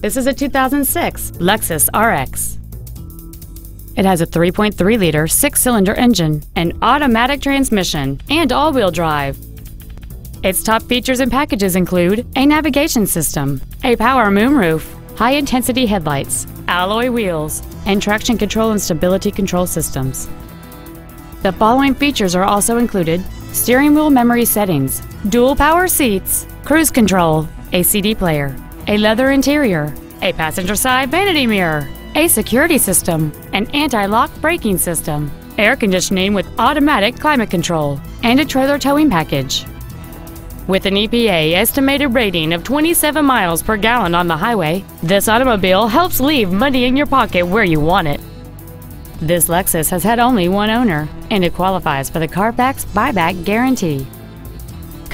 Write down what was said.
This is a 2006 Lexus RX. It has a 3.3-liter six-cylinder engine, an automatic transmission, and all-wheel drive. Its top features and packages include a navigation system, a power moonroof, high-intensity headlights, alloy wheels, and traction control and stability control systems. The following features are also included: steering wheel memory settings, dual power seats, cruise control, a CD player, a leather interior, a passenger side vanity mirror, a security system, an anti-lock braking system, air conditioning with automatic climate control, and a trailer towing package. With an EPA estimated rating of 27 miles per gallon on the highway, this automobile helps leave money in your pocket where you want it. This Lexus has had only one owner, and it qualifies for the Carfax buyback guarantee.